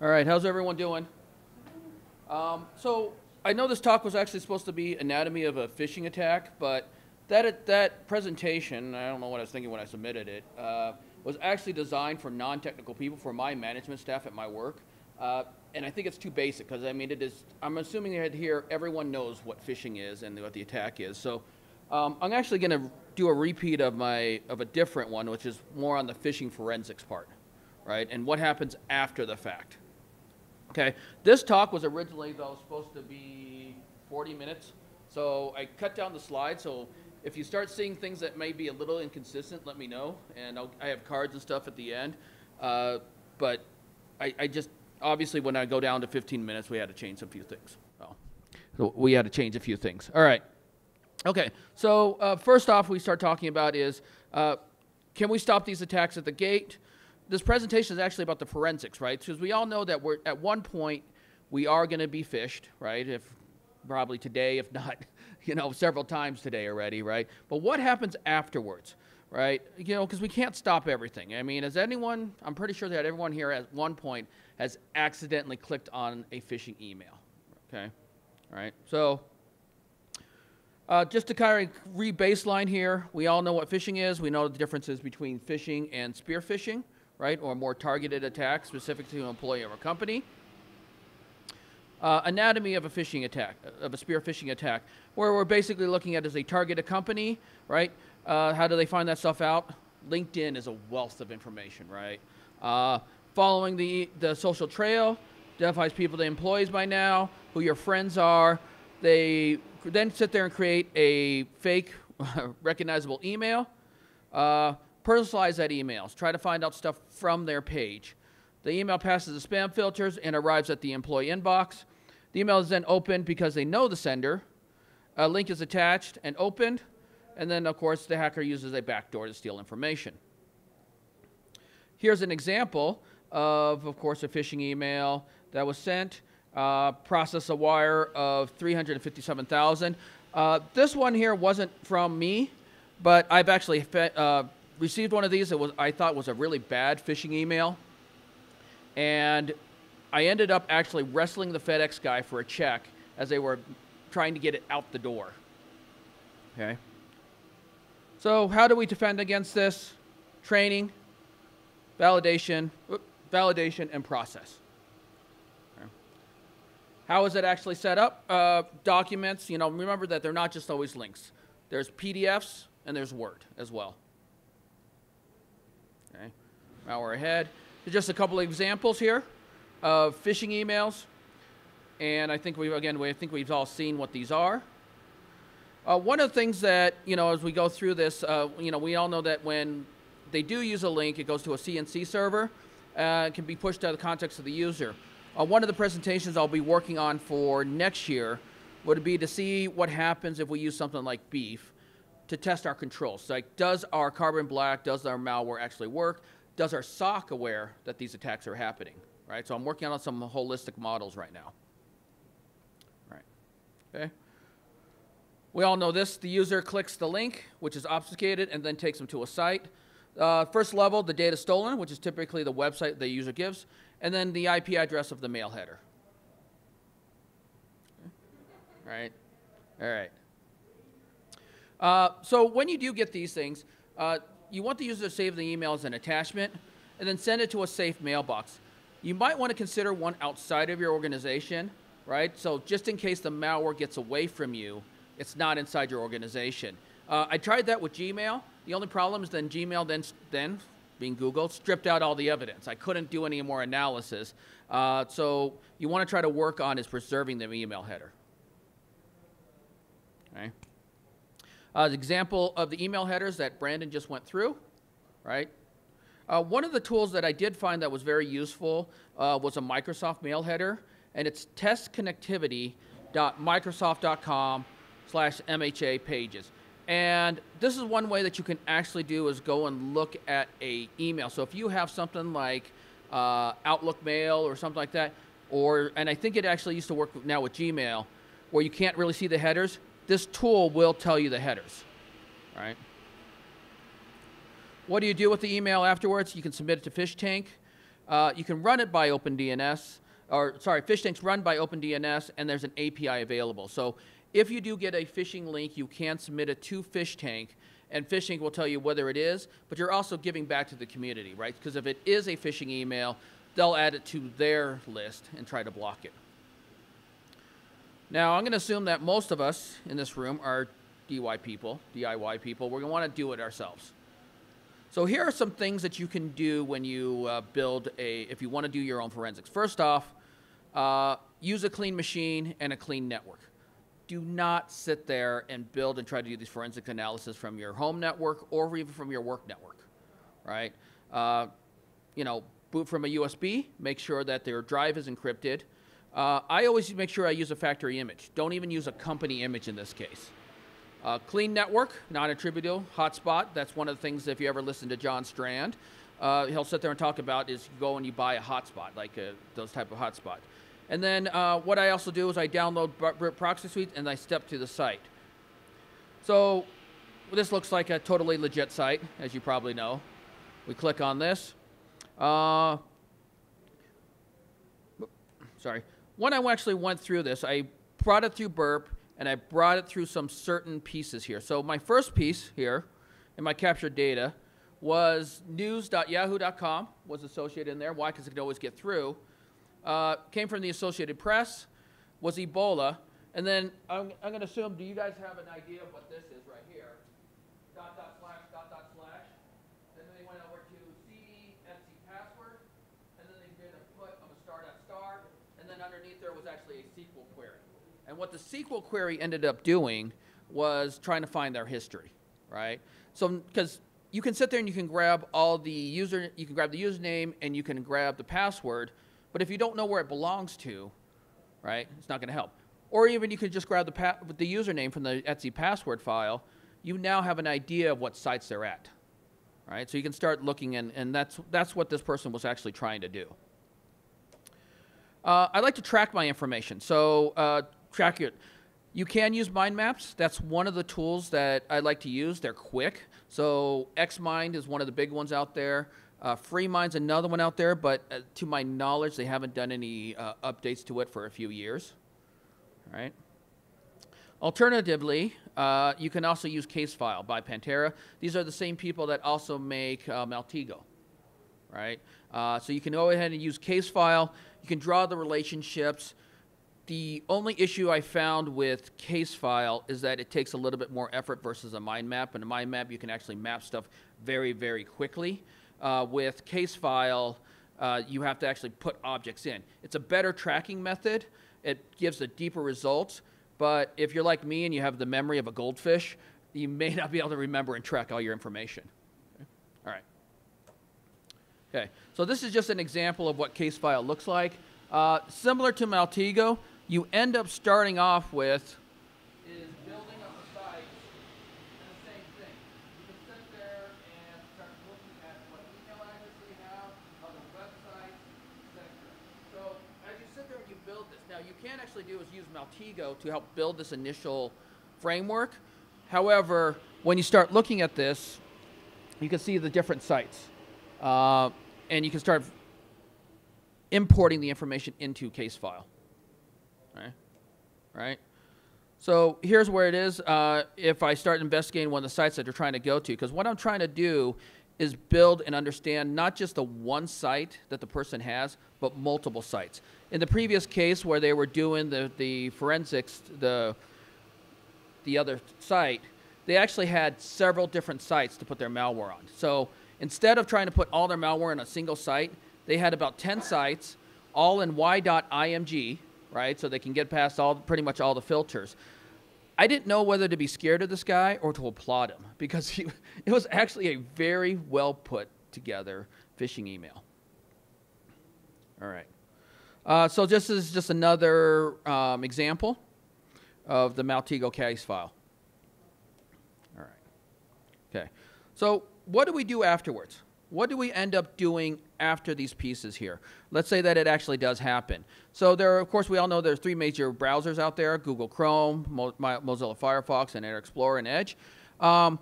All right, how's everyone doing? So I know this talk was actually supposed to be anatomy of a phishing attack, but that presentation, I don't know what I was thinking when I submitted it, was actually designed for non-technical people, for my management staff at my work. And I think it's too basic because, I mean, it is, I'm assuming here everyone knows what phishing is and what the attack is. So I'm actually going to do a repeat of a different one, which is more on the phishing forensics part, right? And what happens after the fact. Okay, this talk was originally, though, supposed to be 40 minutes. So I cut down the slide. So if you start seeing things that may be a little inconsistent, let me know. And I have cards and stuff at the end. But I just, obviously, when I go down to 15 minutes, we had to change a few things. So we had to change a few things. All right. Okay. So first off, we start talking about is, can we stop these attacks at the gate? This presentation is actually about the forensics, right? Because we all know that we're, at one point, we are going to be phished, right? If probably today, if not, you know, several times today already, right? But what happens afterwards, right? You know, because we can't stop everything. I mean, I'm pretty sure that everyone here at one point has accidentally clicked on a phishing email, okay? All right, so just to kind of re-baseline here, we all know what phishing is. We know the differences between phishing and spear phishing, right? Or more targeted attacks specific to an employee or a company. Anatomy of a phishing attack, of a spear phishing attack, where we're basically looking at is they target a company, right? How do they find that stuff out? LinkedIn is a wealth of information, right? Following the social trail, identifies people, the employees by now, who your friends are. They then sit there and create a fake, recognizable email. Personalize that email, try to find out stuff from their page. The email passes the spam filters and arrives at the employee inbox. The email is then opened because they know the sender. A link is attached and opened. And then, of course, the hacker uses a backdoor to steal information. Here's an example of course, a phishing email that was sent. Process a wire of 357,000. This one here wasn't from me, but I've actually received one of these that was, I thought was a really bad phishing email, and I ended up actually wrestling the FedEx guy for a check as they were trying to get it out the door. Okay. So how do we defend against this? Training, validation, and process. Okay. How is it actually set up? Documents, you know, remember that they're not just always links. There's PDFs and there's Word as well. Okay, now we're ahead. There's just a couple of examples here of phishing emails, and I think we've all seen what these are. One of the things that, you know, as we go through this, you know, we all know that when they do use a link, it goes to a CNC server. It can be pushed out of the context of the user. One of the presentations I'll be working on for next year would be to see what happens if we use something like Beef to test our controls. Like, does our Carbon Black, does our malware actually work? Does our SOC aware that these attacks are happening, right? So I'm working on some holistic models right now, right? Okay. We all know this. The user clicks the link, which is obfuscated, and then takes them to a site. First level, the data stolen, which is typically the website the user gives, and then the IP address of the mail header. Right? All right. So when you do get these things, you want the user to save the email as an attachment and then send it to a safe mailbox. You might want to consider one outside of your organization, right? So just in case the malware gets away from you, it's not inside your organization. I tried that with Gmail. The only problem is then Gmail, then being Google, stripped out all the evidence. I couldn't do any more analysis. So you want to try to work on is preserving the email header. Okay. An example of the email headers that Brandon just went through, right? One of the tools that I did find that was very useful was a Microsoft mail header, and it's testconnectivity.microsoft.com/MHA pages. And this is one way that you can actually do is go and look at a email. So if you have something like Outlook Mail or something like that, or, and I think it actually used to work now with Gmail, where you can't really see the headers, this tool will tell you the headers, right? What do you do with the email afterwards? You can submit it to PhishTank. You can run it by OpenDNS, or sorry, PhishTank's run by OpenDNS, and there's an API available. So if you do get a phishing link, you can submit it to PhishTank, and PhishTank will tell you whether it is, but you're also giving back to the community, right? Because if it is a phishing email, they'll add it to their list and try to block it. Now, I'm going to assume that most of us in this room are DIY people. We're going to want to do it ourselves. So here are some things that you can do when you build a, if you want to do your own forensics. First off, use a clean machine and a clean network. Do not sit there and build and try to do these forensic analysis from your home network or even from your work network, right? You know, boot from a USB, make sure that their drive is encrypted. I always make sure I use a factory image. Don't even use a company image in this case. Clean network, non-attributable, hotspot. That's one of the things, if you ever listen to John Strand, he'll sit there and talk about is you go and you buy a hotspot, like those type of hotspot. And then what I also do is I download Burp Proxy Suite and I step to the site. So this looks like a totally legit site, as you probably know. We click on this. Sorry. When I actually went through this, I brought it through Burp, and I brought it through some certain pieces here. So my first piece here in my captured data was news.yahoo.com was associated in there. Why? Because it could always get through. Came from the Associated Press, was Ebola. And then I'm going to assume, do you guys have an idea of what this is right here? ///. And then they went over to CD, MC password, and then they did a put of a *.* And then underneath there was actually a SQL query. And what the SQL query ended up doing was trying to find their history, right? So, because you can sit there and you can grab all the user, you can grab the username and you can grab the password, but if you don't know where it belongs to, right, it's not going to help. Or even you could just grab the username from the Etsy password file. You now have an idea of what sites they're at, right? So you can start looking, and that's what this person was actually trying to do. I like to track my information, so. Track it. You can use mind maps. That's one of the tools that I like to use. They're quick. So Xmind is one of the big ones out there. Freemind's another one out there, but to my knowledge, they haven't done any updates to it for a few years. All right. Alternatively, you can also use Casefile by Pantera. These are the same people that also make Maltego. Right. So you can go ahead and use Casefile. You can draw the relationships. The only issue I found with Casefile is that it takes a little bit more effort versus a mind map. In a mind map, you can actually map stuff very, very quickly. With Casefile, you have to actually put objects in. It's a better tracking method. It gives a deeper result. But if you're like me and you have the memory of a goldfish, you may not be able to remember and track all your information. Okay. All right. Okay. So this is just an example of what Casefile looks like. Similar to Maltego, you end up starting off with is building up a site and the same thing. You can sit there and start looking at what email address we have, other websites, etc. So as you sit there and you build this, now you can actually do is use Maltego to help build this initial framework. However, when you start looking at this, you can see the different sites, and you can start importing the information into Casefile. All right. So here's where it is. If I start investigating one of the sites that you're trying to go to, because what I'm trying to do is build and understand not just the one site that the person has, but multiple sites. In the previous case where they were doing the forensics, the other site, they actually had several different sites to put their malware on. So instead of trying to put all their malware on a single site, they had about 10 sites, all in y.img, right? So they can get past all, pretty much all the filters. I didn't know whether to be scared of this guy or to applaud him, because it was actually a very well put together phishing email. All right. So this is just another example of the Maltego Casefile. All right. Okay. So what do we do afterwards? What do we end up doing after these pieces here? Let's say that it actually does happen. So there are, of course, we all know there's three major browsers out there, Google Chrome, Mozilla Firefox, and Internet Explorer, and Edge. I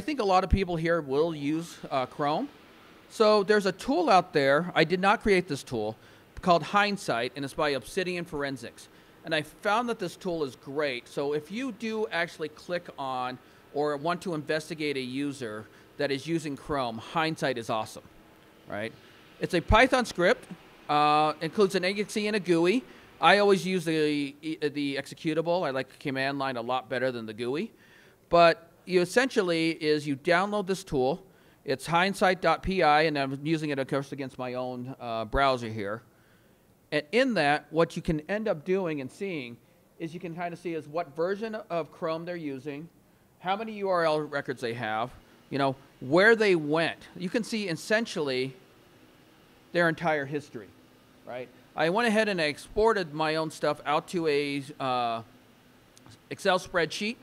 think a lot of people here will use Chrome. So there's a tool out there, I did not create this tool, called Hindsight, and it's by Obsidian Forensics. And I found that this tool is great. So if you do actually click on or want to investigate a user that is using Chrome, Hindsight is awesome, right? It's a Python script, includes an exe and a GUI. I always use the executable. I like the command line a lot better than the GUI. But you essentially is you download this tool. It's hindsight.py, and I'm using it, of course, against my own browser here. And in that, what you can end up doing and seeing is you can kind of see is what version of Chrome they're using, how many URL records they have, you know, where they went. You can see essentially their entire history, right? I went ahead and I exported my own stuff out to a Excel spreadsheet.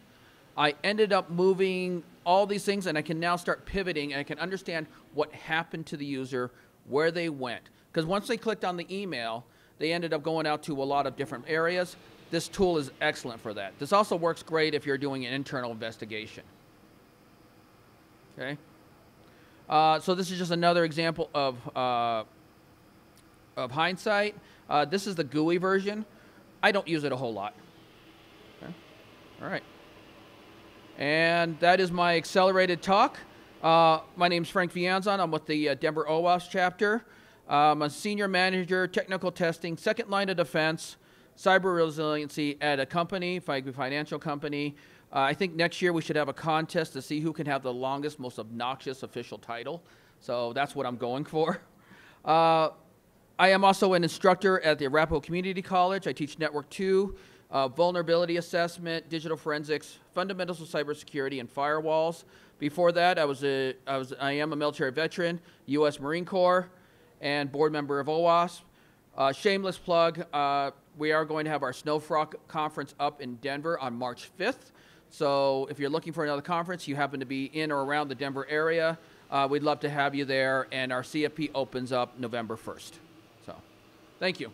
I ended up moving all these things, and I can now start pivoting, and I can understand what happened to the user, where they went. Because once they clicked on the email, they ended up going out to a lot of different areas. This tool is excellent for that. This also works great if you're doing an internal investigation. Okay. So this is just another example of Hindsight. This is the GUI version. I don't use it a whole lot. Okay. All right. And that is my accelerated talk. My name's Frank Vianzon. I'm with the Denver OWASP chapter. I'm a senior manager, technical testing, second line of defense, cyber resiliency at a company, financial company. I think next year we should have a contest to see who can have the longest, most obnoxious official title. So that's what I'm going for. I am also an instructor at the Arapahoe Community College. I teach Network 2. Vulnerability assessment, digital forensics, fundamentals of cybersecurity, and firewalls. Before that, I am a military veteran, U.S. Marine Corps, and board member of OWASP. Shameless plug, we are going to have our Snowfrog Conference up in Denver on March 5th. So if you're looking for another conference, you happen to be in or around the Denver area, we'd love to have you there. And our CFP opens up November 1st. So thank you.